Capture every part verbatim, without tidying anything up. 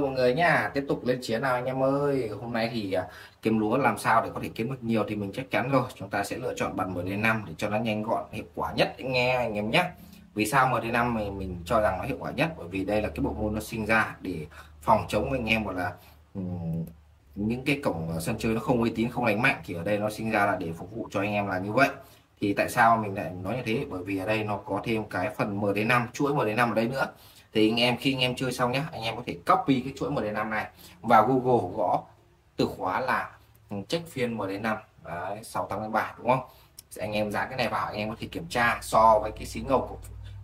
Mọi người nha, tiếp tục lên chiến nào anh em ơi. Hôm nay thì kiếm lúa làm sao để có thể kiếm được nhiều thì mình chắc chắn rồi, chúng ta sẽ lựa chọn bàn mười đến năm để cho nó nhanh gọn hiệu quả nhất anh nghe anh em nhé. Vì sao mười đến năm mình, mình cho rằng nó hiệu quả nhất? Bởi vì đây là cái bộ môn nó sinh ra để phòng chống anh em, gọi là um, những cái cổng sân chơi nó không uy tín, không lành mạnh, thì ở đây nó sinh ra là để phục vụ cho anh em là như vậy. Thì tại sao mình lại nói như thế? Bởi vì ở đây nó có thêm cái phần mười đến năm, chuỗi mười đến năm ở đây nữa. Thì anh em khi anh em chơi xong nhé, anh em có thể copy cái chuỗi mười đến năm này vào Google, gõ từ khóa là check phiên mười đến năm sáu tám bảy, đúng không? Thì anh em dán cái này vào, anh em có thể kiểm tra so với cái xí ngầu của,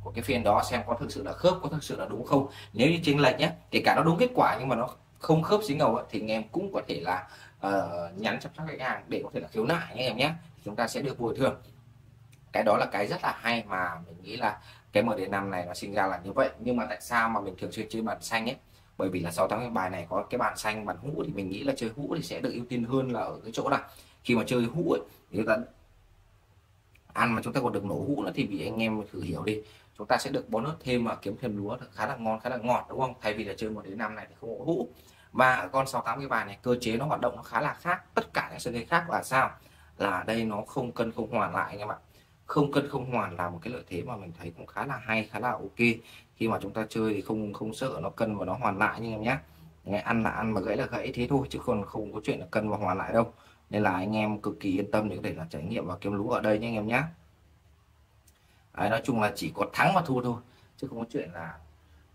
của cái phiên đó xem có thực sự là khớp, có thực sự là đúng không. Nếu như chênh lệch nhé, kể cả nó đúng kết quả nhưng mà nó không khớp xí ngầu ấy, thì anh em cũng có thể là uh, nhắn chăm sóc khách hàng để có thể là khiếu nại anh em nhé, chúng ta sẽ được bồi thường. Cái đó là cái rất là hay mà mình nghĩ là cái mười đến năm này nó sinh ra là như vậy. Nhưng mà tại sao mà mình thường xuyên chơi bàn xanh ấy? Bởi vì là sau tháng bài này có cái bàn xanh, bàn hũ, thì mình nghĩ là chơi hũ thì sẽ được ưu tiên hơn là ở cái chỗ là khi mà chơi hũ ấy, thì chúng ta ăn mà chúng ta còn được nổ hũ nữa, thì vì anh em thử hiểu đi, chúng ta sẽ được bonus thêm mà kiếm thêm lúa khá là ngon, khá là ngọt, đúng không? Thay vì là chơi một đến năm này thì không có hũ. Và con sáu tám cái bài này cơ chế nó hoạt động nó khá là khác tất cả những sân chơi khác là sao? Là đây nó không cân không hoàn lại anh em ạ. Không cân không hoàn là một cái lợi thế mà mình thấy cũng khá là hay, khá là ok. Khi mà chúng ta chơi thì không không sợ nó cân và nó hoàn lại anh em nhé. Ăn là ăn mà gãy là gãy thế thôi, chứ còn không có chuyện là cân và hoàn lại đâu. Nên là anh em cực kỳ yên tâm để có thể là trải nghiệm và kiếm lúa ở đây nhé anh em nhé. Đấy, nói chung là chỉ có thắng và thua thôi, chứ không có chuyện là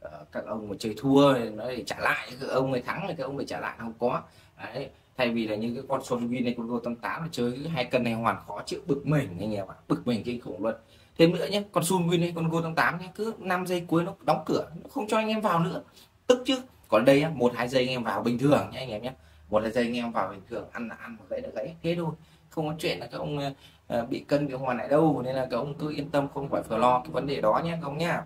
uh, các ông mà chơi thua thì nó để trả lại, các ông người thắng thì các ông để trả lại, không có. Đấy, thay vì là những cái con Sun Win này, con Go Tâm Tám chơi hai cân này hoàn khó chịu, bực mình anh em ạ, bực mình kinh khủng luôn. Thêm nữa nhé, con Sun Win này, con Go Tâm Tám nhé, cứ năm giây cuối nó đóng cửa, nó không cho anh em vào nữa, tức chứ. Còn đây một hai giây anh em vào bình thường nhé anh em nhé, một hai giây anh em vào bình thường, ăn là ăn, gãy là gãy thế thôi, không có chuyện là các ông uh, bị cân bị hoàn lại đâu. Nên là các ông cứ yên tâm, không phải phải lo cái vấn đề đó nhé các ông nhá.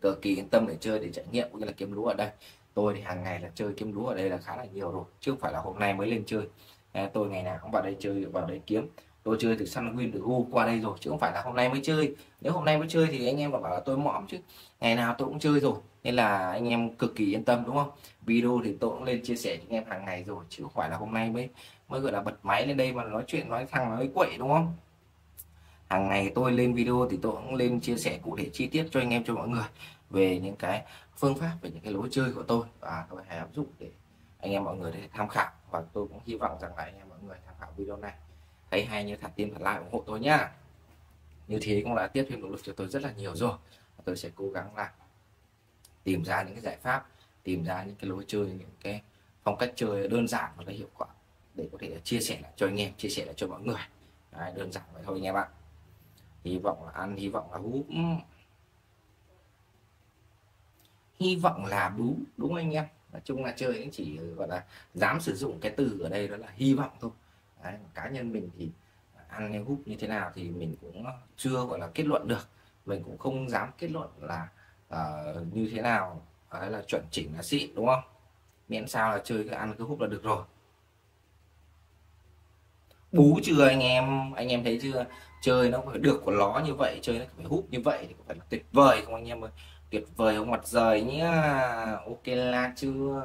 Cực kỳ yên tâm để chơi, để trải nghiệm cũng như là kiếm lúa ở đây. Tôi thì hàng ngày là chơi kiếm lúa ở đây là khá là nhiều rồi, chứ không phải là hôm nay mới lên chơi. À, tôi ngày nào cũng vào đây chơi, vào đây kiếm. Tôi chơi từ Sun Win, từ Gu qua đây rồi, chứ không phải là hôm nay mới chơi. Nếu hôm nay mới chơi thì anh em bảo là tôi mõm, chứ ngày nào tôi cũng chơi rồi. Nên là anh em cực kỳ yên tâm, đúng không? Video thì tôi cũng lên chia sẻ cho anh em hàng ngày rồi, chứ không phải là hôm nay mới mới gọi là bật máy lên đây mà nói chuyện nói thằng nói quậy, đúng không? Hàng ngày tôi lên video thì tôi cũng lên chia sẻ cụ thể chi tiết cho anh em, cho mọi người về những cái phương pháp, về những cái lối chơi của tôi và tôi hãy áp dụng để anh em mọi người để tham khảo. Và tôi cũng hy vọng rằng là anh em mọi người tham khảo video này thấy hay như thả tim thả like ủng hộ tôi nhá. Như thế cũng là tiếp thêm động lực cho tôi rất là nhiều rồi. Tôi sẽ cố gắng là tìm ra những cái giải pháp, tìm ra những cái lối chơi, những cái phong cách chơi đơn giản và hiệu quả để có thể chia sẻ lại cho anh em, chia sẻ lại cho mọi người. Đấy, đơn giản vậy thôi anh em ạ. Hy vọng là ăn, hy vọng là húp, hy vọng là bú, đúng anh em. Nói chung là chơi cũng chỉ gọi là dám sử dụng cái từ ở đây đó là hy vọng thôi. Đấy, cá nhân mình thì ăn hay húp như thế nào thì mình cũng chưa gọi là kết luận được, mình cũng không dám kết luận là uh, như thế nào đấy là chuẩn chỉnh là xịn, đúng không? Miễn sao là chơi cứ ăn cứ húp là được rồi. Bú chưa anh em, anh em thấy chưa? Chơi nó phải được của nó như vậy, chơi nó phải húp như vậy thì phải là tuyệt vời không anh em ơi? Tuyệt vời không mặt rời nhá. Ok là chưa?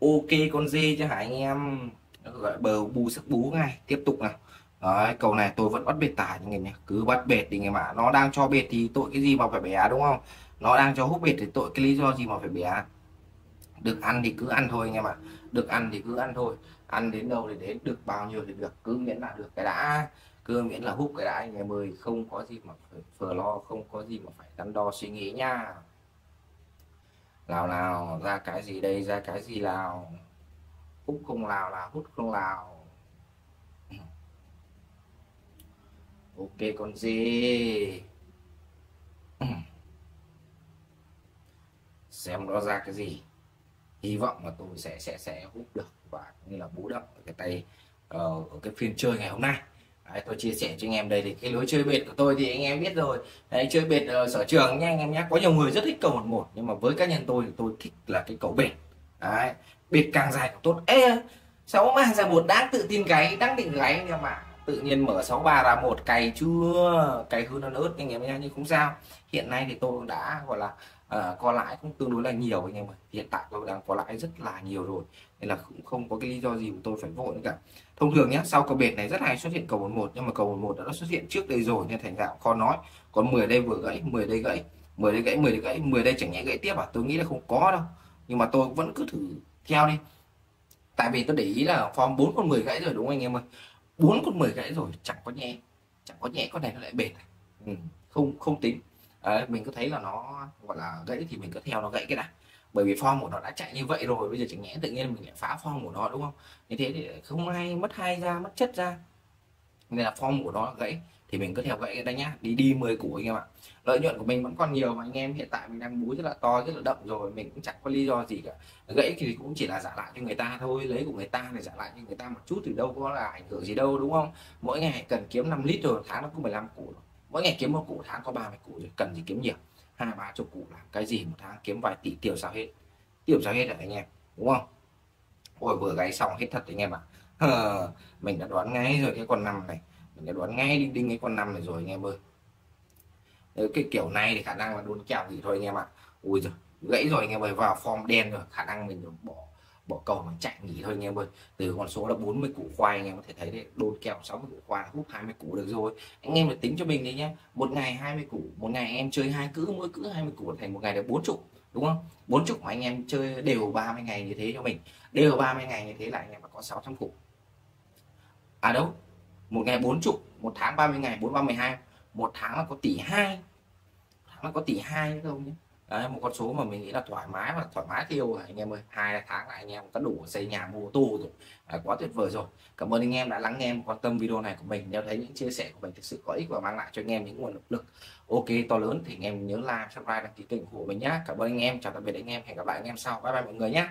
Ok con dê chứ hả anh em? Gọi bờ bù sắc bú ngay, tiếp tục nào. Đấy, cầu này tôi vẫn bắt bệt tải anh em nhé, cứ bắt bệt thì ngày mà nó đang cho bệt thì tội cái gì mà phải bé, đúng không? Nó đang cho húp bệt thì tội cái lý do gì mà phải bé. Được ăn thì cứ ăn thôi anh em ạ, được ăn thì cứ ăn thôi, ăn đến đâu thì đến, được bao nhiêu thì được, cứ miễn là được cái đã, cứ miễn là húp cái đã anh em ơi. Không có gì mà phải phờ lo, không có gì mà phải đắn đo suy nghĩ nha. Lào nào ra cái gì đây, ra cái gì lào, húp không lào là hút không lào. Ok con gì xem nó ra cái gì. Hy vọng là tôi sẽ sẽ sẽ hút được và như là bú đậm cái tay ở uh, cái phiên chơi ngày hôm nay. Đấy, tôi chia sẻ cho anh em đây thì cái lối chơi bệt của tôi thì anh em biết rồi. Đấy, chơi bệt uh, sở trường nha anh em nhé. Có nhiều người rất thích cầu một một nhưng mà với cá nhân tôi thì tôi thích là cái cầu bệt. Đấy, bệt càng dài càng tốt. Ê, sáu ba ra một đáng tự tin gáy, đáng định gáy anh em ạ. Tự nhiên mở sáu ba ra một cày chưa, cày hư nó nớt anh em nhé, nhưng không sao. Hiện nay thì tôi đã gọi là à, có lãi cũng tương đối là nhiều anh em ơi. Hiện tại tôi đang có lãi rất là nhiều rồi nên là cũng không có cái lý do gì mà tôi phải vội nữa cả. Thông thường nhé, sau cầu bệt này rất hay xuất hiện cầu một một, nhưng mà cầu một một đã xuất hiện trước đây rồi nên thành ra khó nói. Còn mười đây vừa gãy, mười đây gãy, mười đây gãy, mười đây gãy, mười đây chẳng nhẽ gãy tiếp à? Tôi nghĩ là không có đâu, nhưng mà tôi vẫn cứ thử theo đi. Tại vì tôi để ý là form bốn con mười gãy rồi đúng không anh em ơi? Bốn con mười gãy rồi, chẳng có nhẹ, chẳng có nhẹ con này nó lại bệt. Ừ, không không tính. Đấy, mình cứ thấy là nó gọi là gãy thì mình cứ theo nó gãy cái này, bởi vì form của nó đã chạy như vậy rồi, bây giờ chẳng nhẽ tự nhiên mình lại phá form của nó đúng không? Như thế thì không hay, mất hay ra, mất chất ra, nên là form của nó gãy thì mình cứ theo gãy đây nhá, đi đi mười củ anh em ạ. Lợi nhuận của mình vẫn còn nhiều mà anh em, hiện tại mình đang múi rất là to, rất là đậm rồi, mình cũng chẳng có lý do gì cả. Gãy thì cũng chỉ là giả lại cho người ta thôi, lấy của người ta để giả lại cho người ta một chút thì đâu có là ảnh hưởng gì đâu đúng không? Mỗi ngày cần kiếm năm lít rồi, tháng nó cũng mười lăm củ rồi. Mỗi ngày kiếm một củ, tháng có ba mươi củ rồi, cần gì kiếm nhiều, hai ba chục củ là cái gì, một tháng kiếm vài tỷ tiêu sao hết, tiêu sao hết rồi anh em đúng không? Ôi vừa gáy xong hết thật anh em ạ. À, mình đã đoán ngay rồi cái con năm này, mình đã đoán ngay đinh đinh cái con năm này rồi anh em ơi. Nếu cái kiểu này thì khả năng là đôn kèo gì thôi anh em ạ. Ui giời, gãy rồi anh em ơi, vào form đen rồi, khả năng mình bỏ bỏ cầu mà chạy nghỉ thôi anh em ơi. Từ con số là bốn mươi củ khoai anh em có thể thấy đấy, đôn kèo sáu mươi củ khoai hút hai mươi củ được rồi. Anh em phải tính cho mình đấy nhé, một ngày hai mươi củ, một ngày em chơi hai cữ, mỗi cữ hai mươi củ thành một ngày được bốn chục đúng không? Bốn chục mà anh em chơi đều ba mươi ngày như thế cho mình, đều ba mươi ngày như thế là anh em phải có sáu trăm củ. À đâu, một ngày bốn chục, một tháng ba mươi ngày, bốn ba mười hai, một tháng là có tỷ hai, tháng là có tỷ hai không nhé. Đấy, một con số mà mình nghĩ là thoải mái và thoải mái tiêu rồi anh em ơi. Hai tháng là anh em có đủ xây nhà mua ô tô rồi, à, quá tuyệt vời rồi. Cảm ơn anh em đã lắng nghe và quan tâm video này của mình. Nếu thấy những chia sẻ của mình thực sự có ích và mang lại cho anh em những nguồn động lực ok to lớn thì anh em nhớ like, subscribe, đăng ký kênh của mình nhé. Cảm ơn anh em, chào tạm biệt anh em, hẹn gặp lại anh em sau, bye bye mọi người nhé.